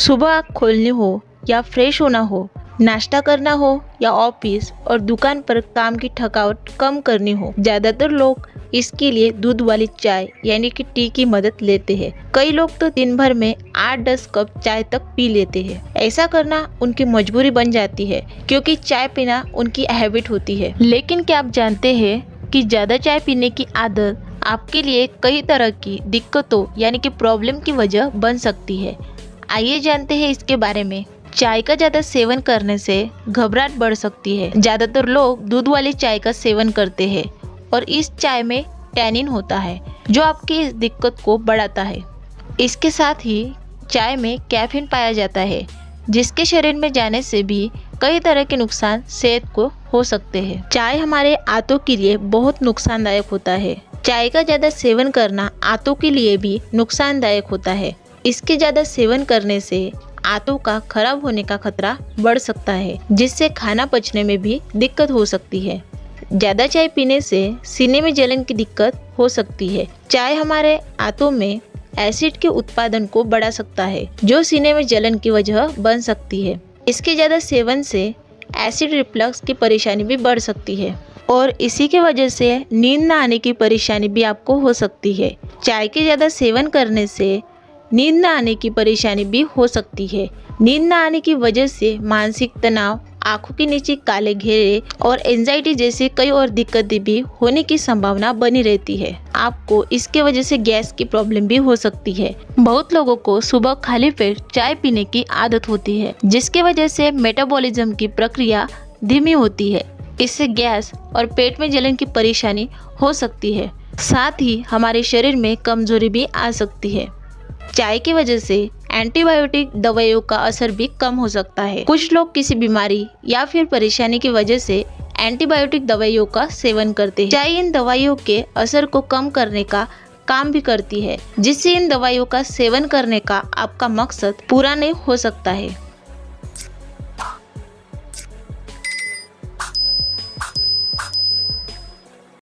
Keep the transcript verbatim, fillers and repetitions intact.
सुबह आँख खोलनी हो या फ्रेश होना हो, नाश्ता करना हो या ऑफिस और दुकान पर काम की थकावट कम करनी हो, ज्यादातर लोग इसके लिए दूध वाली चाय यानी कि टी की मदद लेते हैं। कई लोग तो दिन भर में आठ दस कप चाय तक पी लेते हैं। ऐसा करना उनकी मजबूरी बन जाती है क्योंकि चाय पीना उनकी हैबिट होती है। लेकिन क्या आप जानते हैं कि ज्यादा चाय पीने की आदत आपके लिए कई तरह की दिक्कतों यानी कि प्रॉब्लम की वजह बन सकती है। आइए जानते हैं इसके बारे में। चाय का ज्यादा सेवन करने से घबराहट बढ़ सकती है। ज्यादातर लोग दूध वाली चाय का सेवन करते हैं और इस चाय में टैनिन होता है जो आपकी इस दिक्कत को बढ़ाता है। इसके साथ ही चाय में कैफीन पाया जाता है जिसके शरीर में जाने से भी कई तरह के नुकसान सेहत को हो सकते हैं। चाय हमारे आंतों के लिए बहुत नुकसानदायक होता है। चाय का ज्यादा सेवन करना आंतों के लिए भी नुकसानदायक होता है। इसके ज्यादा सेवन करने से आंतों का खराब होने का खतरा बढ़ सकता है जिससे खाना पचने में भी दिक्कत हो सकती है। ज्यादा चाय पीने से सीने में जलन की दिक्कत हो सकती है। चाय हमारे आंतों में एसिड के उत्पादन को बढ़ा सकता है जो सीने में जलन की वजह बन सकती है। इसके ज्यादा सेवन से एसिड रिफ्लक्स की परेशानी भी बढ़ सकती है और इसी के वजह से नींद न आने की परेशानी भी आपको हो सकती है। चाय के ज्यादा सेवन करने से नींद न आने की परेशानी भी हो सकती है। नींद न आने की वजह से मानसिक तनाव, आंखों के नीचे काले घेरे और एंजाइटी जैसी कई और दिक्कतें भी होने की संभावना बनी रहती है। आपको इसके वजह से गैस की प्रॉब्लम भी हो सकती है। बहुत लोगों को सुबह खाली पेट चाय पीने की आदत होती है जिसके वजह से मेटाबॉलिज्म की प्रक्रिया धीमी होती है। इससे गैस और पेट में जलन की परेशानी हो सकती है। साथ ही हमारे शरीर में कमजोरी भी आ सकती है। चाय की वजह से एंटीबायोटिक दवाइयों का असर भी कम हो सकता है। कुछ लोग किसी बीमारी या फिर परेशानी की वजह से एंटीबायोटिक दवाइयों का सेवन करते हैं। चाय इन दवाइयों के असर को कम करने का काम भी करती है जिससे इन दवाइयों का सेवन करने का आपका मकसद पूरा नहीं हो सकता है।